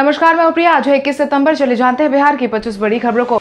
नमस्कार, मैं प्रिया। आज 21 सितंबर, चले जानते हैं बिहार की 25 बड़ी खबरों को।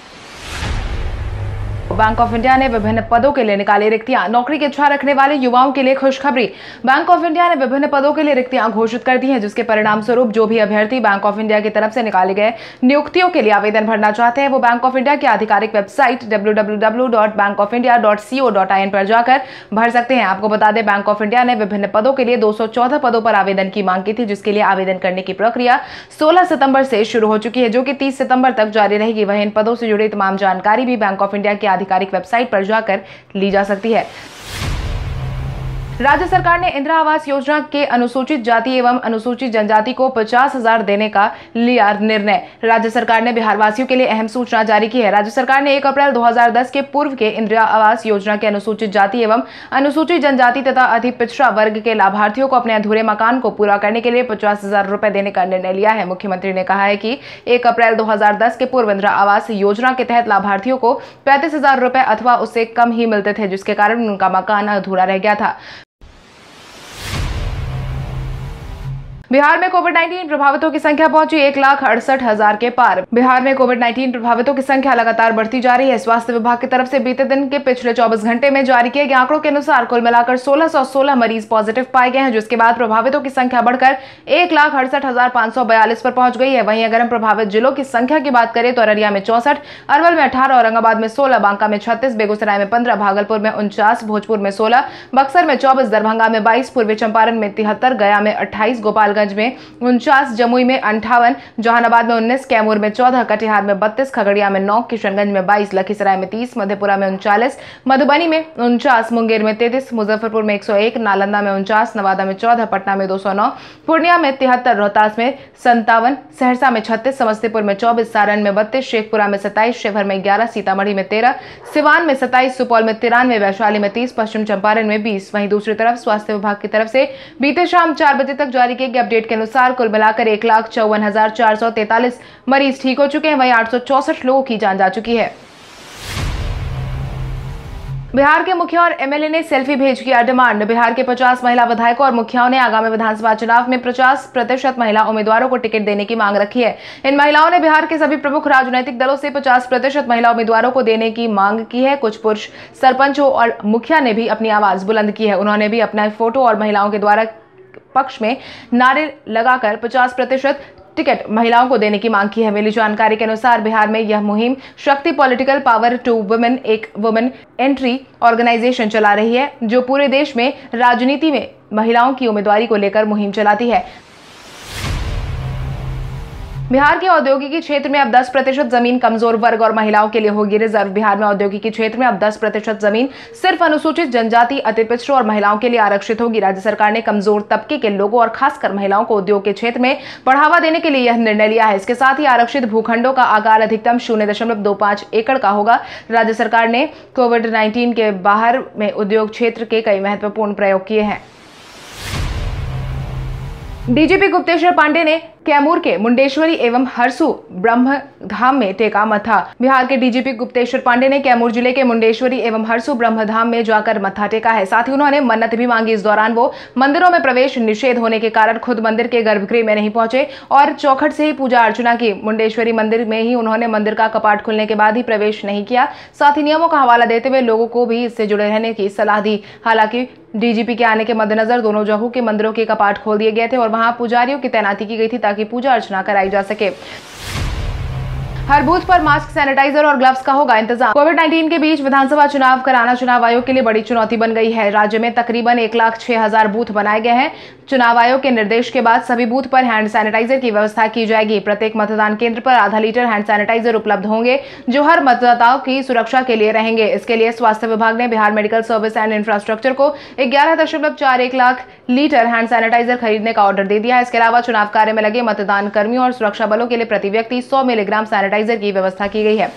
बैंक ऑफ इंडिया ने विभिन्न पदों के लिए निकाली रिक्तियां, नौकरी की इच्छा रखने वाले युवाओं के लिए खुशखबरी। बैंक ऑफ इंडिया ने विभिन्न पदों के लिए रिक्तियां घोषित कर दी हैं, जिसके परिणाम स्वरूप जो भी अभ्यर्थी बैंक ऑफ इंडिया की तरफ से निकाले गए नियुक्तियों के लिए आवेदन भरना चाहते हैं, वो बैंक ऑफ इंडिया की आधिकारिक वेबसाइट www.bankofindia.co.in पर जाकर भर सकते हैं। आपको बता दें, बैंक ऑफ इंडिया ने विभिन्न पदों के लिए 214 पदों पर आवेदन की मांग की थी, जिसके लिए आवेदन करने की प्रक्रिया 16 सितंबर से शुरू हो चुकी है, जो कि 30 सितंबर तक जारी रहेगी। वहीं इन पदों से जुड़ी तमाम जानकारी भी बैंक ऑफ इंडिया की आधिकारिक वेबसाइट पर जाकर ली जा सकती है। राज्य सरकार ने इंदिरा आवास योजना के अनुसूचित जाति एवं अनुसूचित जनजाति को 50,000 देने का लिया निर्णय। राज्य सरकार ने बिहार वासियों के लिए अहम सूचना जारी की है। राज्य सरकार ने 1 अप्रैल 2010 के पूर्व के इंदिरा आवास योजना के अनुसूचित जाति एवं अनुसूचित जनजाति तथा अति पिछड़ा वर्ग के लाभार्थियों को अपने अधूरे मकान को पूरा करने के लिए 50,000 रुपए देने का निर्णय लिया है। मुख्यमंत्री ने कहा है कि 1 अप्रैल 2010 के पूर्व इंदिरा आवास योजना के तहत लाभार्थियों को 35,000 रुपए अथवा उससे कम ही मिलते थे, जिसके कारण उनका मकान अधूरा रह गया था। बिहार में कोविड-19 प्रभावितों की संख्या पहुंची 1,68,000 के पार। बिहार में कोविड-19 प्रभावितों की संख्या लगातार बढ़ती जा रही है। स्वास्थ्य विभाग की तरफ से बीते दिन के पिछले 24 घंटे में जारी किए गए आंकड़ों के अनुसार कुल मिलाकर 1,616 मरीज पॉजिटिव पाए गए हैं, जिसके बाद प्रभावितों की संख्या बढ़कर 1,68,542 पर पहुंच गई है। वहीं अगर हम प्रभावित जिलों की संख्या की बात करें तो अररिया में 64, अरवल में 18, औरंगाबाद में 16, बांका में 36, बेगूसराय में 15, भागलपुर में 49, भोजपुर में 16, बक्सर में 24, दरभंगा में 22, पूर्वी चंपारण में 73, गया में 28, गोपालगंज में 49, जमुई में 58, जहानाबाद में 19, कैमूर में 14, कटिहार में 32, खगड़िया में 9, किशनगंज में 22, लखीसराय में 30, मधेपुरा में 39, मधुबनी में 49, मुंगेर में 33, मुजफ्फरपुर में 101, नालंदा में 49, नवादा में 14, पटना में 209, पूर्णिया में 73, रोहतास में 57, सहरसा में 36, समस्तीपुर में 24, सारण में 32, शेखपुरा में 27, शिवहर में 11, सीतामढ़ी में 13, सिवान में 27, सुपौल में 93, वैशाली में 30, पश्चिम चंपारण में 20। वहीं दूसरी तरफ स्वास्थ्य विभाग की तरफ से बीते शाम 4 बजे तक जारी किए अपडेट के अनुसार कुल मिलाकर 1,54,443 मरीज ठीक हो चुके हैं। वहीं 864 लोगों की जान जा चुकी है। बिहार के मुखिया और एमएलए ने सेल्फी भेज किया डिमांड। बिहार के 50 महिला विधायकों और मुखियाओं ने आगामी विधानसभा चुनाव में 50% महिला उम्मीदवारों को टिकट देने की मांग रखी है। इन महिलाओं ने बिहार के सभी प्रमुख राजनीतिक दलों से 50% महिला उम्मीदवारों को देने की मांग की है। कुछ पुरुष सरपंचों और मुखिया ने भी अपनी आवाज बुलंद की है। उन्होंने भी अपना फोटो और महिलाओं के द्वारा पक्ष में नारे लगाकर 50% टिकट महिलाओं को देने की मांग की है। मिली जानकारी के अनुसार बिहार में यह मुहिम Shakti political power to women, एक वुमेन एंट्री ऑर्गेनाइजेशन चला रही है, जो पूरे देश में राजनीति में महिलाओं की उम्मीदवारी को लेकर मुहिम चलाती है। बिहार के औद्योगिकी क्षेत्र में अब 10% जमीन कमजोर वर्ग और महिलाओं के लिए होगी रिजर्व। बिहार में औद्योगिकी क्षेत्र में अब 10% जमीन सिर्फ अनुसूचित जनजाति, अति पिछड़ों और महिलाओं के लिए आरक्षित होगी। राज्य सरकार ने कमजोर तबके के लोगों और खासकर महिलाओं को उद्योग के क्षेत्र में बढ़ावा देने के लिए यह निर्णय लिया है। इसके साथ ही आरक्षित भूखंडों का आकार अधिकतम 0.25 एकड़ का होगा। राज्य सरकार ने कोविड-19 के बाहर में उद्योग क्षेत्र के कई महत्वपूर्ण प्रयोग किए हैं। डीजीपी गुप्तेश्वर पांडे ने कैमूर के मुंडेश्वरी एवं हरसू ब्रह्म धाम में टेका मथा। बिहार के डीजीपी गुप्तेश्वर पांडे ने कैमूर जिले के मुंडेश्वरी एवं हरसू ब्रह्म धाम में जाकर मत्था टेका है। साथ ही उन्होंने मन्नत भी मांगी। इस दौरान वो मंदिरों में प्रवेश निषेध होने के कारण खुद मंदिर के गर्भगृह में नहीं पहुंचे और चौखट से ही पूजा अर्चना की। मुंडेश्वरी मंदिर में ही उन्होंने मंदिर का कपाट खुलने के बाद ही प्रवेश नहीं किया। साथ ही नियमों का हवाला देते हुए लोगों को भी इससे जुड़े रहने की सलाह दी। हालांकि डीजीपी के आने के मद्देनजर दोनों जगहों के मंदिरों के कपाट खोल दिए गए थे और वहां पुजारियों की तैनाती की गई थी ताकि पूजा अर्चना कराई जा सके। हर बूथ पर मास्क, सैनिटाइजर और ग्लव्स का होगा इंतजाम। कोविड-19 के बीच विधानसभा चुनाव कराना चुनाव आयोग के लिए बड़ी चुनौती बन गई है। राज्य में तकरीबन 1,06,000 बूथ बनाए गए हैं। चुनाव आयोग के निर्देश के बाद सभी बूथ पर हैंड सैनिटाइजर की व्यवस्था की जाएगी। प्रत्येक मतदान केंद्र पर आधा लीटर हैंड सैनिटाइजर उपलब्ध होंगे, जो हर मतदाताओं की सुरक्षा के लिए रहेंगे। इसके लिए स्वास्थ्य विभाग ने Bihar medical service and infrastructure को 11.41 लाख लीटर हैंड सैनिटाइजर खरीदने का ऑर्डर दे दिया है। इसके अलावा चुनाव कार्य में लगे मतदान कर्मियों और सुरक्षा बलों के लिए प्रति व्यक्ति 100 मिलीग्राम सैनिटाइजर की व्यवस्था की गई है।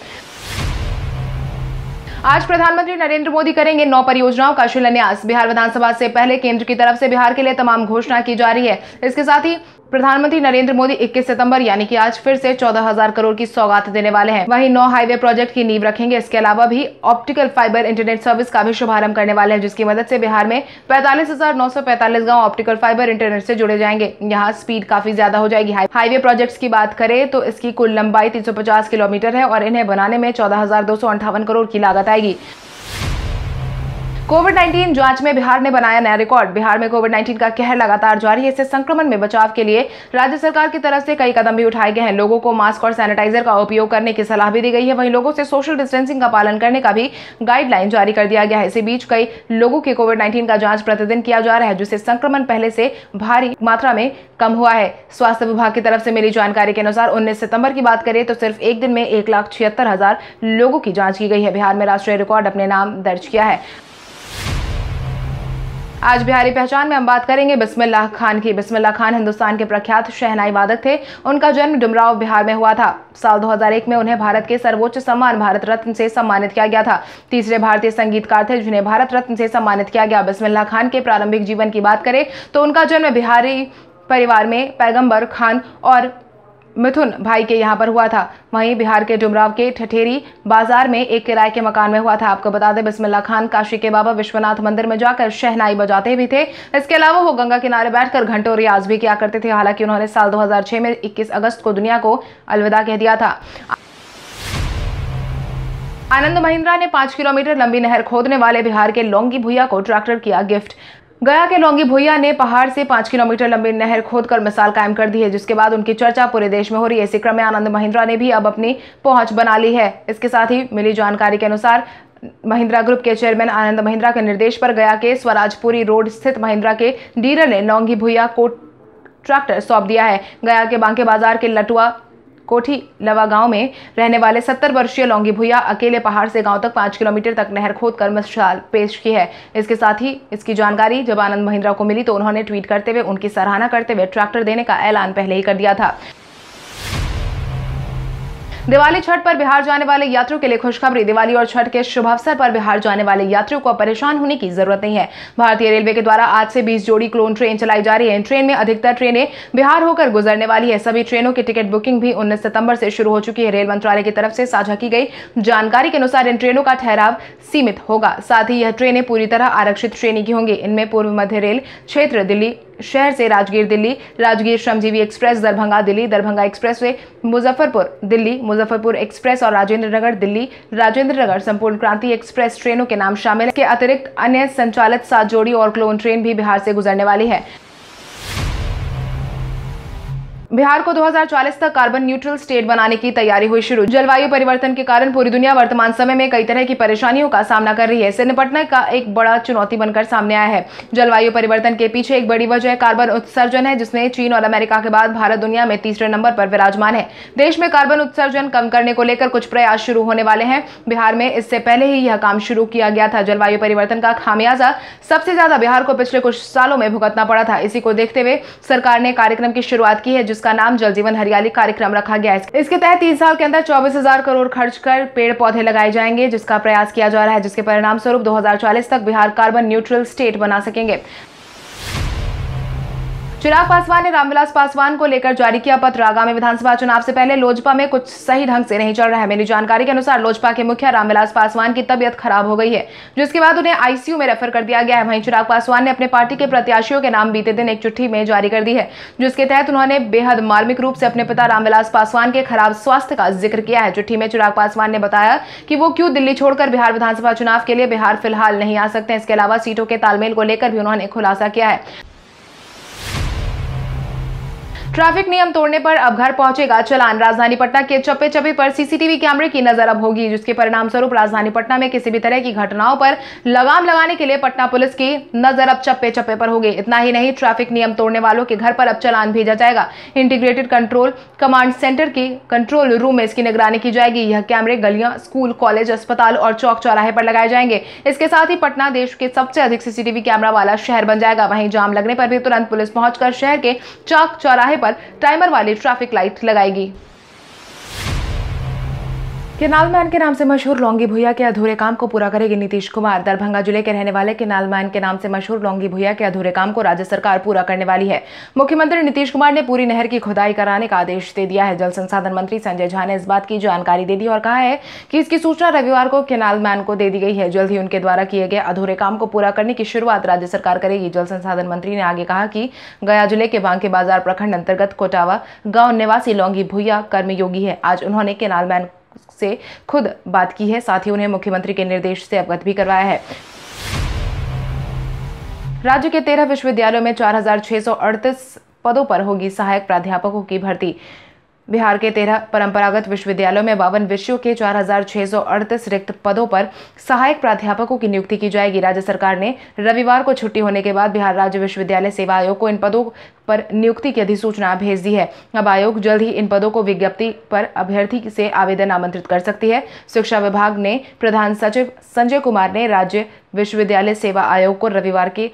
आज प्रधानमंत्री नरेंद्र मोदी करेंगे 9 परियोजनाओं का शिलान्यास। बिहार विधानसभा से पहले केंद्र की तरफ से बिहार के लिए तमाम घोषणा की जा रही है। इसके साथ ही प्रधानमंत्री नरेंद्र मोदी 21 सितंबर यानी कि आज फिर से 14,000 करोड़ की सौगात देने वाले हैं। वहीं 9 हाईवे प्रोजेक्ट की नींव रखेंगे। इसके अलावा भी ऑप्टिकल फाइबर इंटरनेट सर्विस का भी शुभारंभ करने वाले हैं, जिसकी मदद से बिहार में 45,945 गांव ऑप्टिकल फाइबर इंटरनेट से जुड़े जाएंगे। यहाँ स्पीड काफी ज्यादा हो जाएगी। हाईवे प्रोजेक्ट्स की बात करें तो इसकी कुल लंबाई 350 किलोमीटर है और इन्हें बनाने में 14,258 करोड़ की लागत आएगी। कोविड-19 जांच में बिहार ने बनाया नया रिकॉर्ड। बिहार में कोविड-19 का कहर लगातार जारी है। इससे संक्रमण में बचाव के लिए राज्य सरकार की तरफ से कई कदम भी उठाए गए हैं। लोगों को मास्क और सैनिटाइजर का उपयोग करने की सलाह भी दी गई है। वहीं लोगों से सोशल डिस्टेंसिंग का पालन करने का भी गाइडलाइन जारी कर दिया गया है। इसी बीच कई लोगों के कोविड-19 का जाँच प्रतिदिन किया जा रहा है, जिससे संक्रमण पहले से भारी मात्रा में कम हुआ है। स्वास्थ्य विभाग की तरफ से मिली जानकारी के अनुसार 19 सितंबर की बात करें तो सिर्फ एक दिन में 1,76,000 लोगों की जाँच की गई है। बिहार में राष्ट्रीय रिकॉर्ड अपने नाम दर्ज किया है। आज बिहारी पहचान में हम बात करेंगे बिस्मिल्लाह खान की। बिस्मिल्लाह खान हिंदुस्तान के प्रख्यात शहनाई वादक थे। उनका जन्म डुमराव बिहार में हुआ था। साल 2001 में उन्हें भारत के सर्वोच्च सम्मान भारत रत्न से सम्मानित किया गया था। तीसरे भारतीय संगीतकार थे जिन्हें भारत रत्न से सम्मानित किया गया। बिस्मिल्लाह खान के प्रारंभिक जीवन की बात करें तो उनका जन्म बिहारी परिवार में पैगम्बर खान और मिथुन भाई के यहाँ पर हुआ था। वहीं बिहार के डुमराव के ठठेरी बाजार में एक किराए के मकान में हुआ था। आपको बता दें बिस्मिल्लाह खान काशी के बाबा विश्वनाथ मंदिर में जाकर शहनाई बजाते भी थे। इसके अलावा वो गंगा किनारे बैठकर घंटों रियाज भी किया करते थे। हालांकि उन्होंने साल 2006 में 21 अगस्त को दुनिया को अलविदा कह दिया था। आनंद महिंद्रा ने 5 किलोमीटर लंबी नहर खोदने वाले बिहार के लौंगी भुइया को ट्रैक्टर किया गिफ्ट। गया के लौंगी भुइया ने पहाड़ से 5 किलोमीटर लंबी नहर खोदकर मिसाल कायम कर दी है, जिसके बाद उनकी चर्चा पूरे देश में हो रही है। इसी क्रम में आनंद महिंद्रा ने भी अब अपनी पहुंच बना ली है। इसके साथ ही मिली जानकारी के अनुसार महिंद्रा ग्रुप के चेयरमैन आनंद महिंद्रा के निर्देश पर गया के स्वराजपुरी रोड स्थित महिंद्रा के डीलर ने लौंगी भुइया को ट्रैक्टर सौंप दिया है। गया के बांके बाजार के लटुआ कोठी लवा गांव में रहने वाले 70 वर्षीय लौंगी भुइया अकेले पहाड़ से गांव तक 5 किलोमीटर तक नहर खोदकर मिसाल पेश की है। इसके साथ ही इसकी जानकारी जब आनंद महिंद्रा को मिली तो उन्होंने ट्वीट करते हुए उनकी सराहना करते हुए ट्रैक्टर देने का ऐलान पहले ही कर दिया था। दिवाली छठ पर बिहार जाने वाले यात्रियों के लिए खुशखबरी। दिवाली और छठ के शुभ अवसर पर बिहार जाने वाले यात्रियों को परेशान होने की जरूरत नहीं है। भारतीय रेलवे के द्वारा आज से 20 जोड़ी क्लोन ट्रेन चलाई जा रही है। इन ट्रेन में अधिकतर ट्रेनें बिहार होकर गुजरने वाली है। सभी ट्रेनों की टिकट बुकिंग भी 19 सितंबर से शुरू हो चुकी है। रेल मंत्रालय की तरफ से साझा की गई जानकारी के अनुसार इन ट्रेनों का ठहराव सीमित होगा। साथ ही यह ट्रेनें पूरी तरह आरक्षित श्रेणी की होंगी। इनमें पूर्व मध्य रेल क्षेत्र दिल्ली शहर से राजगीर दिल्ली, राजगीर श्रमजीवी एक्सप्रेस, दरभंगा दिल्ली, दरभंगा एक्सप्रेस वे, मुजफ्फरपुर दिल्ली, मुजफ्फरपुर एक्सप्रेस और राजेंद्र नगर दिल्ली, राजेंद्र नगर संपूर्ण क्रांति एक्सप्रेस ट्रेनों के नाम शामिल है। इसके अतिरिक्त अन्य संचालित 7 जोड़ी और क्लोन ट्रेन भी बिहार से गुजरने वाली है। बिहार को 2040 तक कार्बन न्यूट्रल स्टेट बनाने की तैयारी हुई शुरू। जलवायु परिवर्तन के कारण पूरी दुनिया वर्तमान समय में कई तरह की परेशानियों का सामना कर रही है। इससे निपटने का एक बड़ा चुनौती बनकर सामने आया है। जलवायु परिवर्तन के पीछे एक बड़ी वजह कार्बन उत्सर्जन है, जिसमें चीन और अमेरिका के बाद भारत दुनिया में 3रे नंबर पर विराजमान है। देश में कार्बन उत्सर्जन कम करने को लेकर कुछ प्रयास शुरू होने वाले हैं। बिहार में इससे पहले ही यह काम शुरू किया गया था। जलवायु परिवर्तन का खामियाजा सबसे ज्यादा बिहार को पिछले कुछ सालों में भुगतना पड़ा था। इसी को देखते हुए सरकार ने कार्यक्रम की शुरुआत की है, इसका नाम जल जीवन हरियाली कार्यक्रम रखा गया है। इसके तहत 3 साल के अंदर 24,000 करोड़ खर्च कर पेड़ पौधे लगाए जाएंगे, जिसका प्रयास किया जा रहा है, जिसके परिणाम स्वरूप 2040 तक बिहार कार्बन न्यूट्रल स्टेट बना सकेंगे। चिराग पासवान ने रामविलास पासवान को लेकर जारी किया पत्र। आगामी विधानसभा चुनाव से पहले लोजपा में कुछ सही ढंग से नहीं चल रहा है। मिली जानकारी के अनुसार लोजपा के मुखिया रामविलास पासवान की तबीयत खराब हो गई है, जिसके बाद उन्हें आईसीयू में रेफर कर दिया गया है। वहीं चिराग पासवान ने अपने पार्टी के प्रत्याशियों के नाम बीते दिन एक चिट्ठी में जारी कर दी है, जिसके तहत उन्होंने बेहद मार्मिक रूप से अपने पिता रामविलास पासवान के खराब स्वास्थ्य का जिक्र किया है। चिट्ठी में चिराग पासवान ने बताया कि वो क्यों दिल्ली छोड़कर बिहार विधानसभा चुनाव के लिए बिहार फिलहाल नहीं आ सकते। इसके अलावा सीटों के तालमेल को लेकर भी उन्होंने खुलासा किया है। ट्रैफिक नियम तोड़ने पर अब घर पहुंचेगा चालान। राजधानी पटना के चप्पे चप्पे पर सीसीटीवी कैमरे की नजर अब होगी, जिसके परिणाम स्वरूप राजधानी पटना में किसी भी तरह की घटनाओं पर लगाम लगाने के लिए पटना पुलिस की नजर अब चप्पे चप्पे पर होगी। इतना ही नहीं, ट्रैफिक नियम तोड़ने वालों के घर पर अब चालान भेजा जाएगा। इंटीग्रेटेड कंट्रोल कमांड सेंटर की कंट्रोल रूम में इसकी निगरानी की जाएगी। यह कैमरे गलियां, स्कूल, कॉलेज, अस्पताल और चौक चौराहे पर लगाए जाएंगे। इसके साथ ही पटना देश के सबसे अधिक सीसीटीवी कैमरा वाला शहर बन जाएगा। वहीं जाम लगने पर भी तुरंत पुलिस पहुंचकर शहर के चौक चौराहे पर टाइमर वाली ट्रैफिक लाइट लगाएगी। केनाल मैन के नाम से मशहूर लौंगी भुइया के अधूरे काम को पूरा करेगी नीतीश कुमार। दरभंगा जिले के रहने वाले केनाल मैन के नाम से मशहूर लौंगी भुइया के अधूरे काम को राज्य सरकार पूरा करने वाली है। मुख्यमंत्री नीतीश कुमार ने पूरी नहर की खुदाई कराने का आदेश दे दिया है। जल संसाधन मंत्री संजय झा ने इस बात की जानकारी दे दी और कहा है कि इसकी सूचना रविवार को केनाल मैन को दे दी गई है। जल्द ही उनके द्वारा किए गए अधूरे काम को पूरा करने की शुरुआत राज्य सरकार करेगी। जल संसाधन मंत्री ने आगे कहा कि गया जिले के बांके बाजार प्रखंड अंतर्गत कोटावा गाँव निवासी लौंगी भुइया कर्मयोगी है। आज उन्होंने केनाल मैन से खुद बात की है, साथ ही उन्हें मुख्यमंत्री के निर्देश से अवगत भी करवाया है। राज्य के 13 विश्वविद्यालयों में 4638 पदों पर होगी सहायक प्राध्यापकों की भर्ती। बिहार के 13 परंपरागत विश्वविद्यालयों में 52 विषयों के 4638 रिक्त पदों पर सहायक प्राध्यापकों की नियुक्ति की जाएगी। राज्य सरकार ने रविवार को छुट्टी होने के बाद बिहार राज्य विश्वविद्यालय सेवा आयोग को इन पदों पर नियुक्ति की अधिसूचना भेज दी है। अब आयोग जल्द ही इन पदों को विज्ञप्ति पर अभ्यर्थी से आवेदन आमंत्रित कर सकती है। शिक्षा विभाग ने प्रधान सचिव संजय कुमार ने राज्य विश्वविद्यालय सेवा आयोग को रविवार के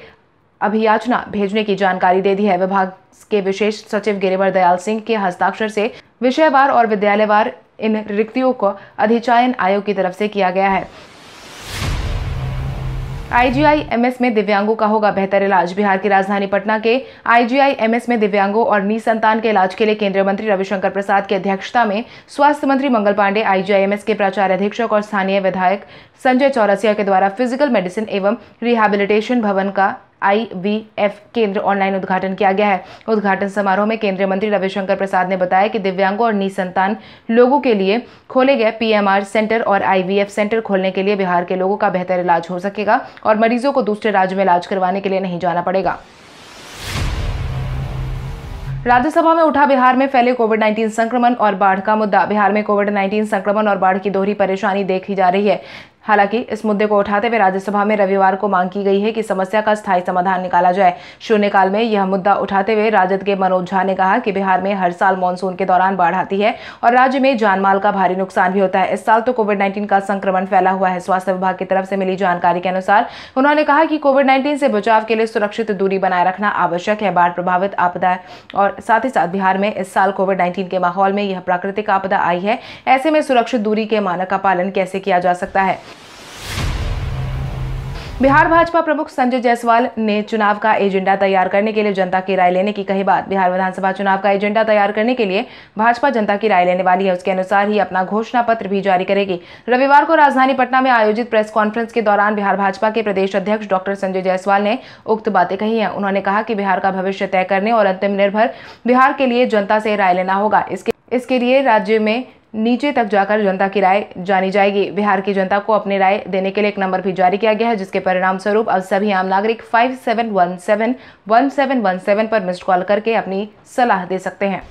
अभियाचना भेजने की जानकारी दे दी है। विभाग के विशेष सचिव गिरिवर दयाल सिंह के हस्ताक्षर से विषयवार और विद्यालयवार इन रिक्तियों को अधिचयन आयोग की तरफ से किया गया है। IGIMS में दिव्यांगों का होगा बेहतर इलाज। बिहार की राजधानी पटना के IGIMS में दिव्यांगों और निसंतान के इलाज के लिए केंद्रीय मंत्री रविशंकर प्रसाद की अध्यक्षता में स्वास्थ्य मंत्री मंगल पांडे, IGIMS के प्राचार्य अधीक्षक और स्थानीय विधायक संजय चौरसिया के द्वारा फिजिकल मेडिसिन एवं रिहेबिलिटेशन भवन का IVF केंद्र ऑनलाइन उद्घाटन किया गया है। उद्घाटन समारोह में केंद्रीय मंत्री रविशंकर प्रसाद ने बताया कि दिव्यांगों और निसंतान लोगों के लिए खोले गए PMR सेंटर और IVF सेंटर खोलने के लिए बिहार के लोगों का बेहतर इलाज हो सकेगा और मरीजों को दूसरे राज्य में इलाज करवाने के लिए नहीं जाना पड़ेगा। राज्यसभा में उठा बिहार में फैले COVID-19 संक्रमण और बाढ़ का मुद्दा। बिहार में COVID-19 संक्रमण और बाढ़ की दोहरी परेशानी देखी जा रही है। हालांकि इस मुद्दे को उठाते हुए राज्यसभा में रविवार को मांग की गई है कि समस्या का स्थायी समाधान निकाला जाए। शून्यकाल में यह मुद्दा उठाते हुए राजद के मनोज झा ने कहा कि बिहार में हर साल मानसून के दौरान बाढ़ आती है और राज्य में जानमाल का भारी नुकसान भी होता है। इस साल तो COVID-19 का संक्रमण फैला हुआ है। स्वास्थ्य विभाग की तरफ से मिली जानकारी के अनुसार उन्होंने कहा कि COVID-19 से बचाव के लिए सुरक्षित दूरी बनाए रखना आवश्यक है। बाढ़ प्रभावित आपदा और साथ ही साथ बिहार में इस साल COVID-19 के माहौल में यह प्राकृतिक आपदा आई है। ऐसे में सुरक्षित दूरी के मानक का पालन कैसे किया जा सकता है। बिहार भाजपा प्रमुख संजय जायसवाल ने चुनाव का एजेंडा तैयार करने के लिए जनता की राय लेने की कही बात। बिहार विधानसभा चुनाव का एजेंडा तैयार करने के लिए भाजपा जनता की राय लेने वाली है। उसके अनुसार ही अपना घोषणा पत्र भी जारी करेगी। रविवार को राजधानी पटना में आयोजित प्रेस कॉन्फ्रेंस के दौरान बिहार भाजपा के प्रदेश अध्यक्ष डॉक्टर संजय जायसवाल ने उक्त बातें कही है। उन्होंने कहा कि बिहार का भविष्य तय करने और अंतिम निर्भर बिहार के लिए जनता से राय लेना होगा। इसके लिए राज्य में नीचे तक जाकर जनता की राय जानी जाएगी। बिहार की जनता को अपनी राय देने के लिए एक नंबर भी जारी किया गया है, जिसके परिणाम स्वरूप अब सभी आम नागरिक 57171717 पर मिस्ड कॉल करके अपनी सलाह दे सकते हैं।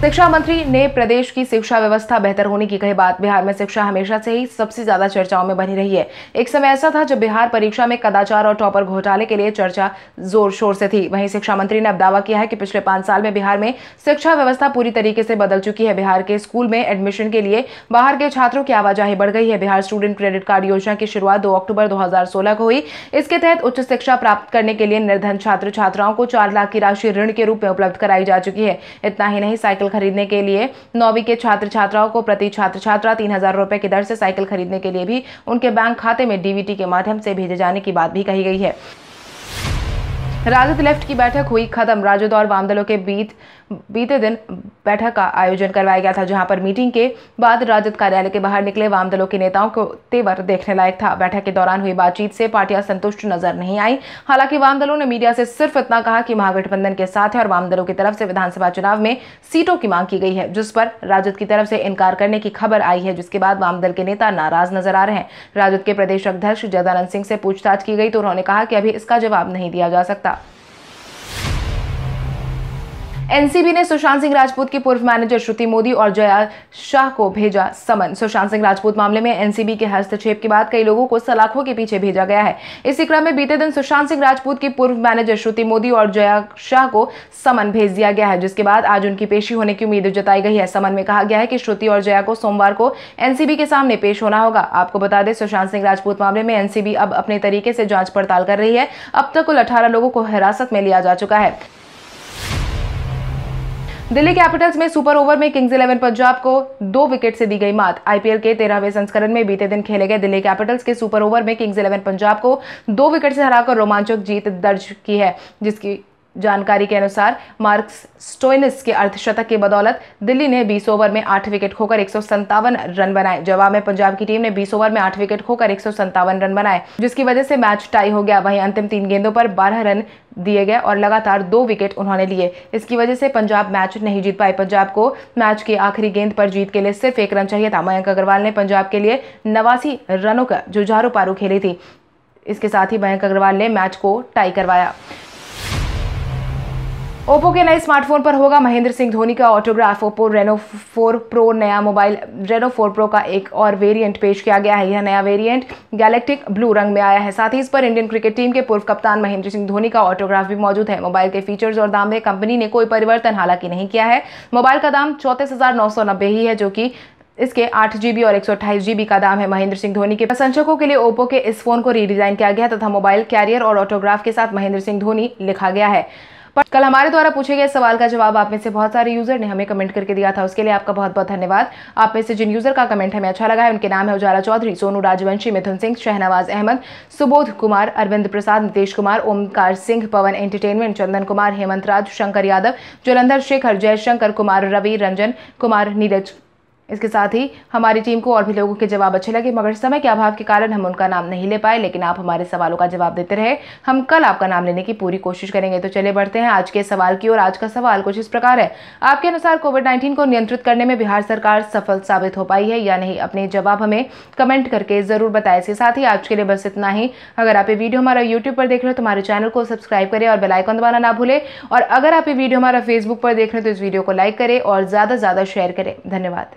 शिक्षा मंत्री ने प्रदेश की शिक्षा व्यवस्था बेहतर होने की कही बात। बिहार में शिक्षा हमेशा से ही सबसे ज्यादा चर्चाओं में बनी रही है। एक समय ऐसा था जब बिहार परीक्षा में कदाचार और टॉपर घोटाले के लिए चर्चा जोर शोर से थी। वहीं शिक्षा मंत्री ने अब दावा किया है कि पिछले 5 साल में बिहार में शिक्षा व्यवस्था पूरी तरीके से बदल चुकी है। बिहार के स्कूल में एडमिशन के लिए बाहर के छात्रों की आवाजाही बढ़ गई है। बिहार स्टूडेंट क्रेडिट कार्ड योजना की शुरुआत 2 अक्टूबर 2016 को हुई। इसके तहत उच्च शिक्षा प्राप्त करने के लिए निर्धन छात्र छात्राओं को 4 लाख की राशि ऋण के रूप में उपलब्ध कराई जा चुकी है। इतना ही नहीं, साइकिल खरीदने के लिए 9वीं के छात्र छात्राओं को प्रति छात्र छात्रा 3000 रुपए की दर से साइकिल खरीदने के लिए भी उनके बैंक खाते में DVT के माध्यम से भेजे जाने की बात भी कही गई है। राजद लेफ्ट की बैठक हुई खत्म। राजद और वामदलों के बीते दिन बैठक का आयोजन करवाया गया था, जहां पर मीटिंग के बाद राजद कार्यालय के बाहर निकले वामदलों के नेताओं को तेवर देखने लायक था। बैठक के दौरान हुई बातचीत से पार्टियां संतुष्ट नजर नहीं आई। हालांकि वामदलों ने मीडिया से सिर्फ इतना कहा कि महागठबंधन के साथ है और वामदलों की तरफ से विधानसभा चुनाव में सीटों की मांग की गई है, जिस पर राजद की तरफ से इनकार करने की खबर आई है, जिसके बाद वामदल के नेता नाराज नजर आ रहे हैं। राजद के प्रदेश अध्यक्ष जगदानंद सिंह से पूछताछ की गई तो उन्होंने कहा कि अभी इसका जवाब नहीं दिया जा सकता। NCB ने सुशांत सिंह राजपूत की पूर्व मैनेजर श्रुति मोदी और जया शाह को भेजा समन। सुशांत सिंह राजपूत मामले में NCB के हस्तक्षेप के बाद कई लोगों को सलाखों के पीछे भेजा गया है। इसी क्रम में बीते दिन सुशांत सिंह राजपूत की पूर्व मैनेजर श्रुति मोदी और जया शाह को समन भेज दिया गया है, जिसके बाद आज उनकी पेशी होने की उम्मीद जताई गई है। समन में कहा गया है कि श्रुति और जया को सोमवार को NCB के सामने पेश होना होगा। आपको बता दें, सुशांत सिंह राजपूत मामले में NCB अब अपने तरीके से जांच पड़ताल कर रही है। अब तक कुल 18 लोगों को हिरासत में लिया जा चुका है। दिल्ली कैपिटल्स में सुपर ओवर में किंग्स 11 पंजाब को 2 विकेट से दी गई मात। आईपीएल के 13वें संस्करण में बीते दिन खेले गए दिल्ली कैपिटल्स के सुपर ओवर में किंग्स 11 पंजाब को 2 विकेट से हराकर रोमांचक जीत दर्ज की है, जिसकी जानकारी के अनुसार मार्कस स्टोइनिस के अर्धशतक की बदौलत दिल्ली ने 20 ओवर में 8 विकेट खोकर 157 रन बनाए। जवाब में पंजाब की टीम ने 20 ओवर में 8 विकेट खोकर 157 रन बनाए, जिसकी वजह से मैच टाई हो गया। वहीं अंतिम 3 गेंदों पर 12 रन दिए गए और लगातार 2 विकेट उन्होंने लिए। इसकी वजह से पंजाब मैच नहीं जीत पाए। पंजाब को मैच की आखिरी गेंद पर जीत के लिए सिर्फ 1 रन चाहिए था। मयंक अग्रवाल ने पंजाब के लिए 89 रनों का जुझारू पारू खेली थी। इसके साथ ही मयंक अग्रवाल ने मैच को टाई करवाया। ओप्पो के नए स्मार्टफोन पर होगा महेंद्र सिंह धोनी का ऑटोग्राफ। ओप्पो रेनो 4 प्रो नया मोबाइल रेनो 4 प्रो का एक और वेरिएंट पेश किया गया है। यह नया वेरिएंट गैलेक्टिक ब्लू रंग में आया है। साथ ही इस पर इंडियन क्रिकेट टीम के पूर्व कप्तान महेंद्र सिंह धोनी का ऑटोग्राफ भी मौजूद है। मोबाइल के फीचर्स और दाम में कंपनी ने कोई परिवर्तन हालांकि नहीं किया है। मोबाइल का दाम 34,990 ही है, जो कि इसके 8 GB और 128 GB का दाम है। महेंद्र सिंह धोनी के प्रशंसकों के लिए ओप्पो के इस फोन को रीडिजाइन किया गया तथा मोबाइल कैरियर और ऑटोग्राफ के साथ महेंद्र सिंह धोनी लिखा गया है। कल हमारे द्वारा पूछे गए सवाल का जवाब आप में से बहुत सारे यूजर ने हमें कमेंट करके दिया था, उसके लिए आपका बहुत बहुत धन्यवाद। आप में से जिन यूजर का कमेंट हमें अच्छा लगा है उनके नाम है उजाला चौधरी, सोनू राजवंशी, मिथुन सिंह, शहनवाज अहमद, सुबोध कुमार, अरविंद प्रसाद, नितेश कुमार, ओमकार सिंह, पवन एंटरटेनमेंट, चंदन कुमार, हेमंत राज, शंकर यादव, जोलंधर शेखर, जयशंकर कुमार, रवि रंजन कुमार, नीरज। इसके साथ ही हमारी टीम को और भी लोगों के जवाब अच्छे लगे, मगर समय के अभाव के कारण हम उनका नाम नहीं ले पाए, लेकिन आप हमारे सवालों का जवाब देते रहे। हम कल आपका नाम लेने की पूरी कोशिश करेंगे। तो चले बढ़ते हैं आज के सवाल की ओर। आज का सवाल कुछ इस प्रकार है, आपके अनुसार कोविड-19 को नियंत्रित करने में बिहार सरकार सफल साबित हो पाई है या नहीं? अपने जवाब हमें कमेंट करके जरूर बताएं। इसके साथ ही आज के लिए बस इतना ही। अगर आप ये वीडियो हमारा यूट्यूब पर देख रहे हो तो हमारे चैनल को सब्सक्राइब करें और बेल आइकन दबाना ना भूलें, और अगर आप ये वीडियो हमारा फेसबुक पर देख रहे हो तो इस वीडियो को लाइक करें और ज़्यादा से ज़्यादा शेयर करें। धन्यवाद।